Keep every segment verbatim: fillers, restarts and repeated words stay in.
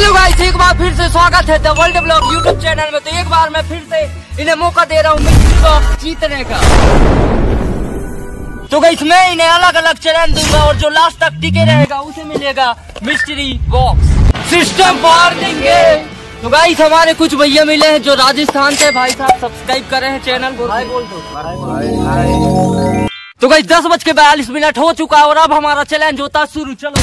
Hello guys, एक बार फिर से स्वागत है the world blog YouTube channel में। तो एक बार मैं फिर से इन्हें मौका दे रहा हूँ मिस्ट्री बॉक्स जीतने का। तो गाइस मैं इन्हें अलग अलग चैलेंज दूंगा और जो लास्ट तक टिके रहेगा उसे मिलेगा मिस्ट्री बॉक्स सिस्टम पार देंगे। तो गाइस हमारे कुछ भैया मिले हैं जो राजस्थान से। भाई साहब सब्सक्राइब करे हैं चैनल को। भाई बोल दो भाई भाई। तो गाइस दस बज के बयालीस मिनट हो चुका है और अब हमारा चैलेंज होता है शुरू। चलो,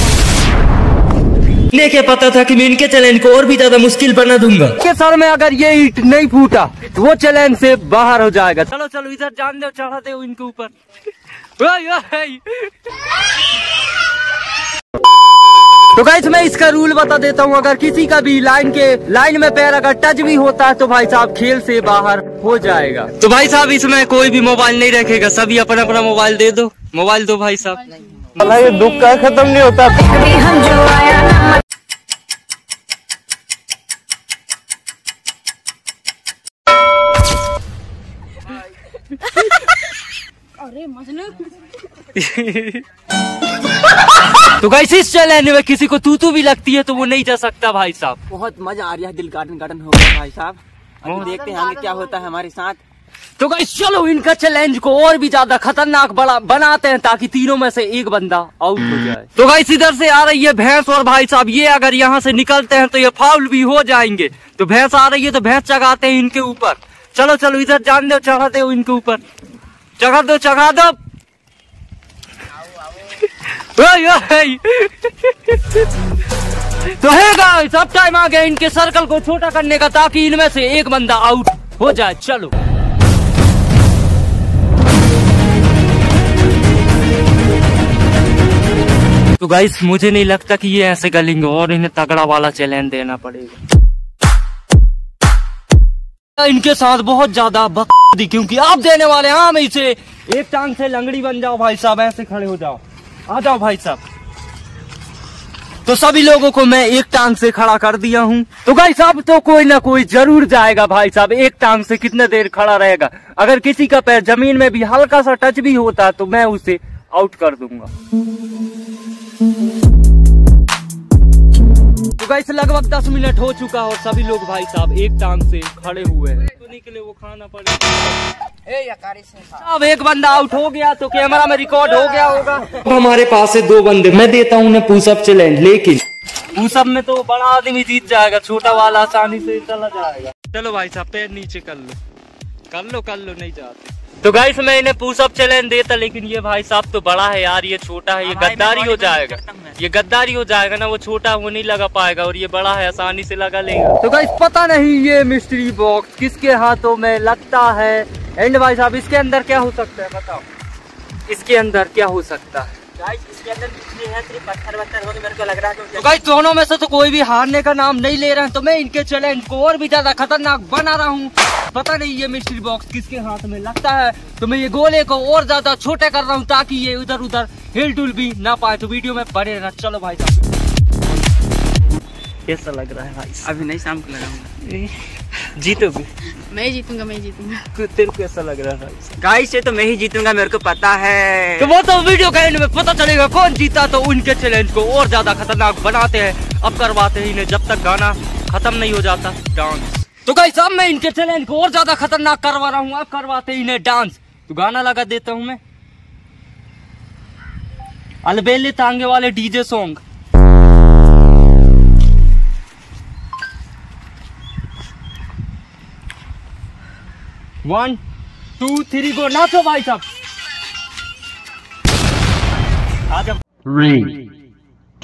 ने क्या पता था कि मैं इनके चैलेंज को और भी ज्यादा मुश्किल बना दूंगा। के सर में अगर ये ईट नहीं फूटा तो वो चैलेंज से बाहर हो जाएगा। चलो चलो इधर जान दो, चढ़ा दो इनके ऊपर। तो गाइस मैं इसका रूल बता देता हूँ। अगर किसी का भी लाइन के लाइन में पैर अगर टच भी होता है तो भाई साहब खेल से बाहर हो जाएगा। तो भाई साहब इसमें कोई भी मोबाइल नहीं रखेगा, सभी अपना अपना मोबाइल दे दो। मोबाइल दो भाई साहब, अल्लाह ये दुख का खत्म नहीं होता। तो गाइस इस चैलेंज में किसी को तूतू भी लगती है तो वो नहीं जा सकता। भाई साहब बहुत मजा आ रहा है, दिल गार्डन गार्डन हो गया भाई साहब। अभी देखते हैं आगे क्या होता है हमारे साथ। तो गाइस चलो इनका चैलेंज को और भी ज्यादा खतरनाक बड़ा बनाते हैं ताकि तीनों में से एक बंदा आउट हो जाए। तो गाइस इधर से आ रही है भैंस और भाई साहब ये अगर यहाँ से निकलते हैं तो ये फाउल भी हो जाएंगे। तो भैंस आ रही है तो भैंस चगाते हैं इनके ऊपर। चलो चलो इधर जान दो, चढ़ा दो इनके ऊपर, चढ़ा दो चढ़ा दो। तो है गाइस अब टाइम आ गया इनके सर्कल को छोटा करने का ताकि इनमें से एक बंदा आउट हो जाए। चलो तो गाइस मुझे नहीं लगता कि ये ऐसे गलेंगे और इन्हें तगड़ा वाला चैलेंज देना पड़ेगा। इनके साथ बहुत ज्यादा बकवास दी क्योंकि आप देने वाले हैं। हम इसे एक टांग से लंगड़ी बन जाओ भाई साहब, ऐसे खड़े हो जाओ, आ जाओ भाई साहब। तो सभी लोगों को मैं एक टांग से खड़ा कर दिया हूँ। तो भाई साहब तो कोई ना कोई जरूर जाएगा। भाई साहब एक टांग से कितने देर खड़ा रहेगा। अगर किसी का पैर जमीन में भी हल्का सा टच भी होता तो मैं उसे आउट कर दूंगा। तो गाइस लगभग दस मिनट हो चुका और सभी लोग भाई साहब एक टांग से खड़े हुए हैं। तो निकले वो खाना पड़ेगा। अब एक बंदा आउट हो गया तो कैमरा में रिकॉर्ड हो गया होगा। हमारे पास है दो बंदे, मैं देता हूँ उन्हें पुशअप चैलेंज, लेकिन पुशअप में तो बड़ा आदमी जीत जाएगा, छोटा वाला आसानी से चला जाएगा। चलो भाई साहब पैर नीचे कर लो कर लो कर लो, नहीं जाते। तो गाइस मैं इन्हें पुशअप चैलेंज देता लेकिन ये भाई साहब तो बड़ा है यार, ये छोटा है, ये गद्दारी हो जाएगा, ये गद्दारी हो जाएगा ना। वो छोटा वो नहीं लगा पाएगा और ये बड़ा है आसानी से लगा लेगा। तो गाइस पता नहीं ये मिस्ट्री बॉक्स किसके हाथों में लगता है। एंड भाई साहब इसके अंदर क्या हो सकता है बताओ, इसके अंदर क्या हो सकता है। गाइस इसके अंदर कुछ है सिर्फ पत्थर पत्थर होने मेरे को लग रहा है। तो गाइस दोनों में से तो कोई भी हारने का नाम नहीं ले रहे हैं। तो मैं इनके चैलेंज को और भी ज्यादा खतरनाक बना रहा हूँ। पता नहीं ये मिस्ट्री बॉक्स किसके हाथ में लगता है। तो मैं ये गोले को और ज्यादा छोटे कर रहा हूँ ताकि ये इधर उधर हिलडुल भी ना पाए। तो वीडियो में बने रहना। चलो भाई साहब ऐसा लग रहा है भाई, अभी नहीं शाम को लगाऊंगा। जीतोगे? मैं जीतूंगा मैं जीतूंगा। तेरे को ऐसा लग रहा है? गाइस ये तो मैं ही जीतूंगा, मेरे को पता है। तो वो तो वीडियो के एंड में पता चलेगा कौन जीता। तो उनके चैलेंज को और ज्यादा खतरनाक बनाते हैं, अब करवाते हैं इन्हें जब तक गाना खत्म नहीं हो जाता डांस। तो गाइस अब मैं इनके चैलेंज को और ज्यादा खतरनाक करवा रहा हूँ, अब करवाते हैं इन्हें डांस। तो गाना लगा देता हूँ मैं, अलबेले तांगे वाले DJ song. One two three go, नाचो भाई साहब। आ जाओ थ्री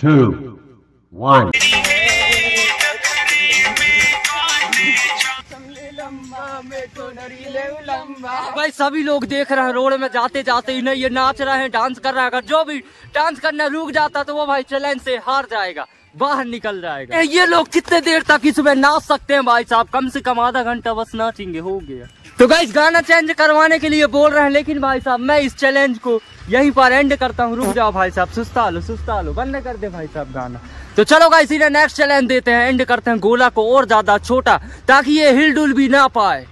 टू वन। भाई सभी लोग देख रहे हैं रोड में जाते जाते इन्हें ये नाच रहे हैं डांस कर रहा है। अगर जो भी डांस करना रुक जाता तो वो भाई चैलेंज से हार जाएगा, बाहर निकल जाएगा। ये लोग कितने देर तक इसमें नाच सकते हैं भाई साहब, कम से कम आधा घंटा बस नाचेंगे, हो गया। तो गाइस गाना चेंज करवाने के लिए बोल रहे हैं लेकिन भाई साहब मैं इस चैलेंज को यहीं पर एंड करता हूँ। रुक जाओ भाई साहब, सुस्ता लो सुस्ता लो, बंद कर दे भाई साहब गाना। तो चलो गाइस इन्हें नेक्स्ट चैलेंज देते हैं, एंड करते हैं गोला को और ज्यादा छोटा ताकि ये हिलडुल भी ना पाए।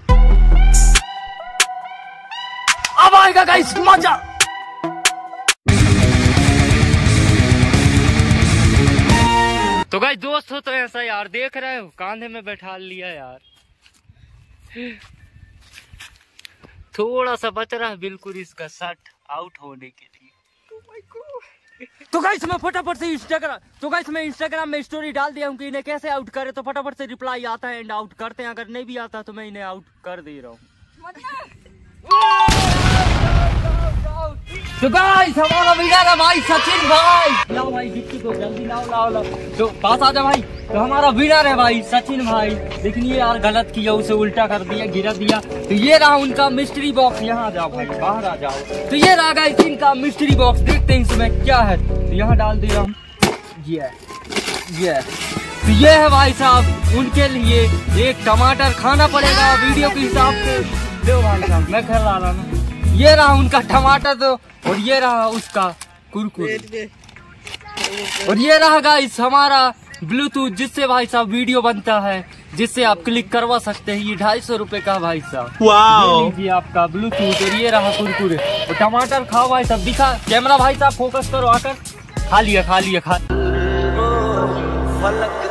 अब आएगा गाइस मजा। तो गाइस दोस्त हो तो ऐसा यार, देख रहे हो कांधे में बैठा लिया यार। थोड़ा सा बच रहा है बिल्कुल इसका शर्ट आउट होने के लिए। तो गाइस मैं फटाफट से इंस्टाग्राम तो गाइस मैं इंस्टाग्राम में स्टोरी डाल दिया हूँ कि इन्हें कैसे आउट करे, तो फटाफट से रिप्लाई आता है एंड आउट करते हैं। अगर नहीं भी आता तो मैं इन्हें आउट कर दे रहा हूँ। तो गाइस हमारा विनर है भाई सचिन भाई। लाओ भाई विक्की को जल्दी लाओ लाओ लाओ तो पास आ जा भाई। तो हमारा विनर है भाई सचिन भाई। देखिए यार गलत किया, उसे उल्टा कर दिया, गिरा दिया। तो ये रहा उनका मिस्ट्री बॉक्स। यहाँ जाओ भाई, बाहर आ जाओ। तो ये रहा गाइस इनका मिस्ट्री बॉक्स, देखते हैं इसमें क्या है। तो यहाँ डाल दे रहा हूँ ये ये तो ये है भाई साहब उनके लिए एक टमाटर खाना पड़ेगा वीडियो के हिसाब से। देखो भाई साहब मैं घर ला रहा हूँ, ये रहा उनका टमाटर दो और ये रहा उसका कुरकुरे और ये रहा गाइस हमारा ब्लूटूथ जिससे भाई साहब वीडियो बनता है, जिससे आप क्लिक करवा सकते हैं। ये ढाई सौ रुपए का भाई साहब, वाओ जी आपका ब्लूटूथ। और ये रहा कुरकुरे और टमाटर खाओ भाई साहब। दिखा कैमरा भाई साहब, फोकस करो आकर। खा लिया खा लिया खा